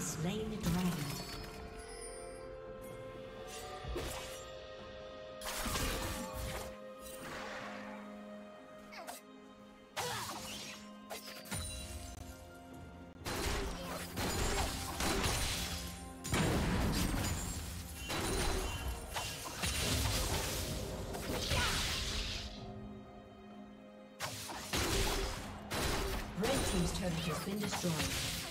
has slain the dragon. Team's turret has been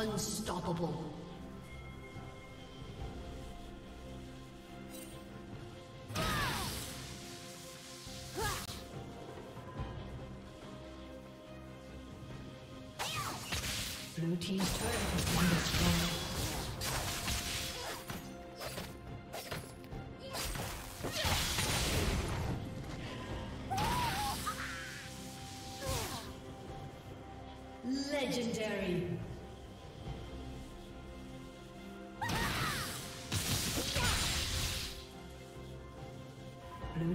Unstoppable. Blue team's turret has been destroyed. Blue team's turret has been destroyed. Blue